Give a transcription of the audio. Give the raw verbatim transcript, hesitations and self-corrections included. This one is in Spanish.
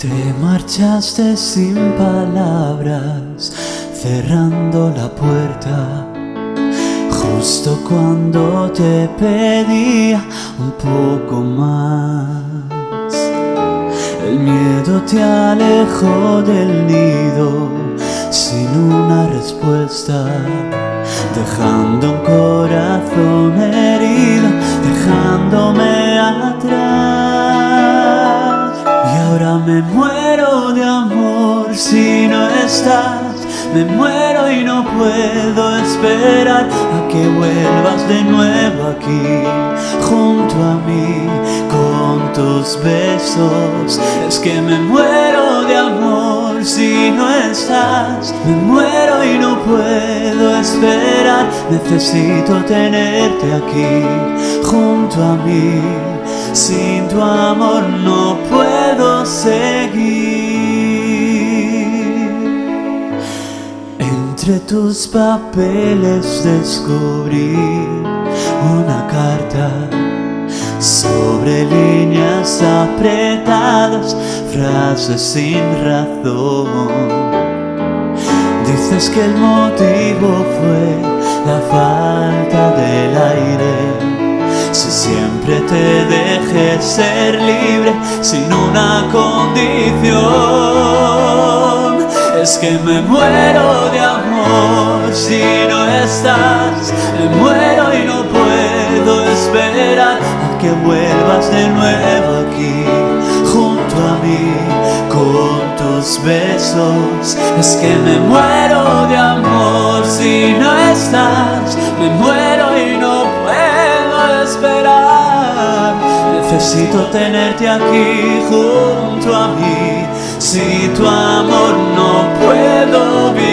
Te marchaste sin palabras, cerrando la puerta, justo cuando te pedía un poco más. El miedo te alejó del nido, sin una respuesta, dejando un corazón herido, dejándome atrás. Y ahora me muero de amor si no estás. Me muero y no puedo esperar a que vuelvas de nuevo aquí, junto a mí, con tus besos. Es que me muero de amor si no estás. Me muero y no puedo esperar. Necesito tenerte aquí, junto a mí. Sin tu amor no puedo seguir. Entre tus papeles descubrí una carta sobre líneas apretadas, frases sin razón. Dices que el motivo fue la falta del aire, si siempre te dejé ser libre sin una condición. Es que me muero de amor si no estás, me muero y no puedo esperar a que vuelvas de nuevo aquí, junto a mí, con tus besos. Es que me muero de amor si no estás, me muero y no puedo esperar. Necesito tenerte aquí, junto a mí, si tu amor no puedo vivir.